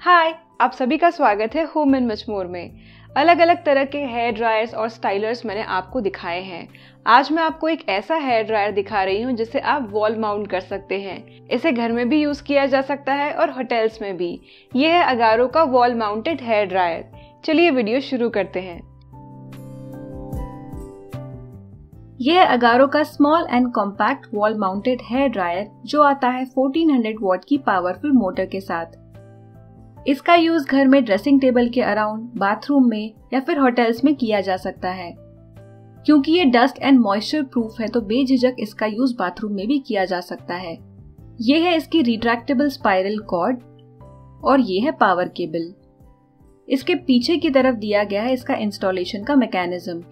हाय, आप सभी का स्वागत है होम एंड मच मोर में। अलग अलग तरह के हेयर ड्रायर्स और स्टाइलर्स मैंने आपको दिखाए हैं। आज मैं आपको एक ऐसा हेयर ड्रायर दिखा रही हूँ जिसे आप वॉल माउंट कर सकते हैं। इसे घर में भी यूज किया जा सकता है और होटल्स में भी। ये है अगारो का वॉल माउंटेड हेयर ड्रायर। चलिए वीडियो शुरू करते हैं। यह है अगारो का small and compact wall mounted hair dryer जो आता है 1400 वॉट की पावरफुल मोटर के साथ। इसका यूज घर में ड्रेसिंग टेबल के अराउंड, बाथरूम में या फिर होटल्स में किया जा सकता है। क्योंकि ये डस्ट एंड मॉइस्चर प्रूफ है तो बेझिझक इसका यूज बाथरूम में भी किया जा सकता है। ये है इसकी रिट्रैक्टेबल स्पाइरल कॉर्ड और ये है पावर केबल। इसके पीछे की तरफ दिया गया है इसका इंस्टॉलेशन का मैकेनिज्म।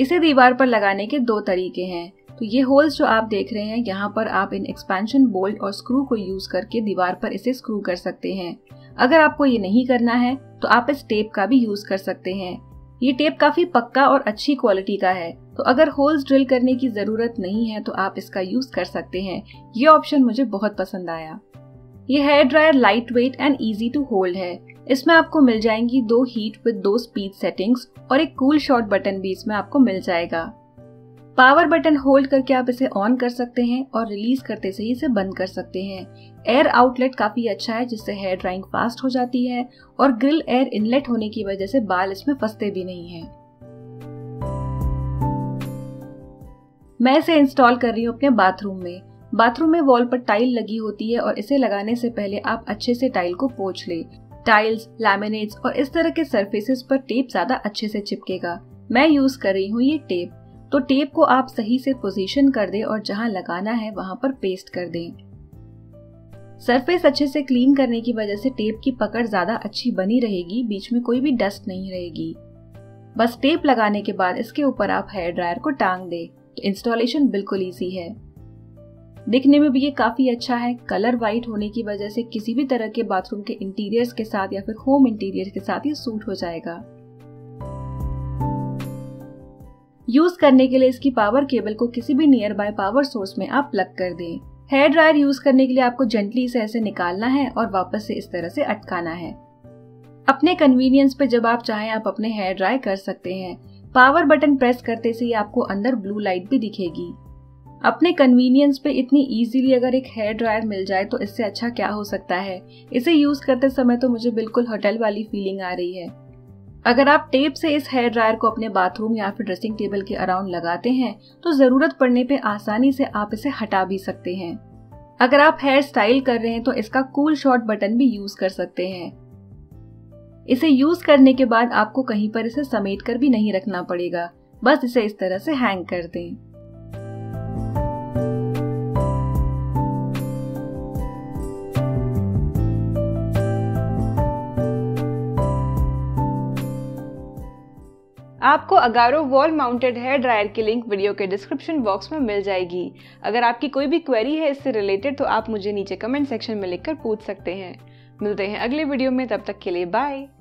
इसे दीवार पर लगाने के दो तरीके हैं। तो ये होल्स जो आप देख रहे हैं यहाँ पर आप इन एक्सपेंशन बोल्ट और स्क्रू को यूज करके दीवार पर इसे स्क्रू कर सकते हैं। अगर आपको ये नहीं करना है तो आप इस टेप का भी यूज कर सकते हैं। ये टेप काफी पक्का और अच्छी क्वालिटी का है, तो अगर होल्स ड्रिल करने की जरूरत नहीं है तो आप इसका यूज कर सकते हैं। ये ऑप्शन मुझे बहुत पसंद आया। ये hair dryer light weight and easy to hold है। इसमें आपको मिल जाएंगी 2 हीट विद 2 स्पीड सेटिंग्स और एक कूल शॉट बटन भी इसमें आपको मिल जाएगा। पावर बटन होल्ड करके आप इसे ऑन कर सकते हैं और रिलीज करते से ही इसे बंद कर सकते हैं। एयर आउटलेट काफी अच्छा है जिससे हेयर ड्राइंग फास्ट हो जाती है और ग्रिल एयर इनलेट होने की वजह से बाल इसमें फंसते भी नहीं हैं। मैं इसे इंस्टॉल कर रही हूँ अपने बाथरूम में। बाथरूम में वॉल पर टाइल लगी होती है और इसे लगाने से पहले आप अच्छे से टाइल को पोंछ ले। टाइल्स, लैमिनेट्स और इस तरह के सरफेसेस पर टेप ज्यादा अच्छे से चिपकेगा। मैं यूज कर रही हूँ ये टेप। तो टेप को आप सही से पोजीशन कर दें और जहां लगाना है वहां पर पेस्ट कर दें। सरफेस अच्छे से क्लीन करने की वजह से टेप की पकड़ ज्यादा अच्छी बनी रहेगी, बीच में कोई भी डस्ट नहीं रहेगी। बस टेप लगाने के बाद इसके ऊपर आप हेयर ड्रायर को टांग दें। तो इंस्टॉलेशन बिल्कुल ईजी है। दिखने में भी ये काफी अच्छा है। कलर व्हाइट होने की वजह से किसी भी तरह के बाथरूम के इंटीरियर्स के साथ या फिर होम इंटीरियर के साथ ये सूट हो जाएगा। यूज करने के लिए इसकी पावर केबल को किसी भी नियर बाय पावर सोर्स में आप प्लग कर दें। हेयर ड्रायर यूज करने के लिए आपको जेंटली इसे ऐसे निकालना है और वापस से इस तरह से अटकाना है। अपने कन्वीनियंस पे जब आप चाहें आप अपने हेयर ड्राई कर सकते हैं। पावर बटन प्रेस करते से ही आपको अंदर ब्लू लाइट भी दिखेगी। अपने कन्वीनियंस पे इतनी इजीली अगर एक हेयर ड्रायर मिल जाए तो इससे अच्छा क्या हो सकता है। इसे यूज करते समय तो मुझे बिल्कुल होटल वाली फीलिंग आ रही है। अगर आप टेप से इस हेयर ड्रायर को अपने बाथरूम या फिर ड्रेसिंग टेबल के अराउंड लगाते हैं तो जरूरत पड़ने पे आसानी से आप इसे हटा भी सकते हैं। अगर आप हेयर स्टाइल कर रहे हैं तो इसका कूल शॉट बटन भी यूज कर सकते हैं। इसे यूज करने के बाद आपको कहीं पर इसे समेट कर भी नहीं रखना पड़ेगा, बस इसे इस तरह से हैंग कर दें। आपको Agaro wall mounted hair dryer की लिंक वीडियो के डिस्क्रिप्शन बॉक्स में मिल जाएगी। अगर आपकी कोई भी क्वेरी है इससे रिलेटेड तो आप मुझे नीचे कमेंट सेक्शन में लिखकर पूछ सकते हैं। मिलते हैं अगले वीडियो में, तब तक के लिए बाय।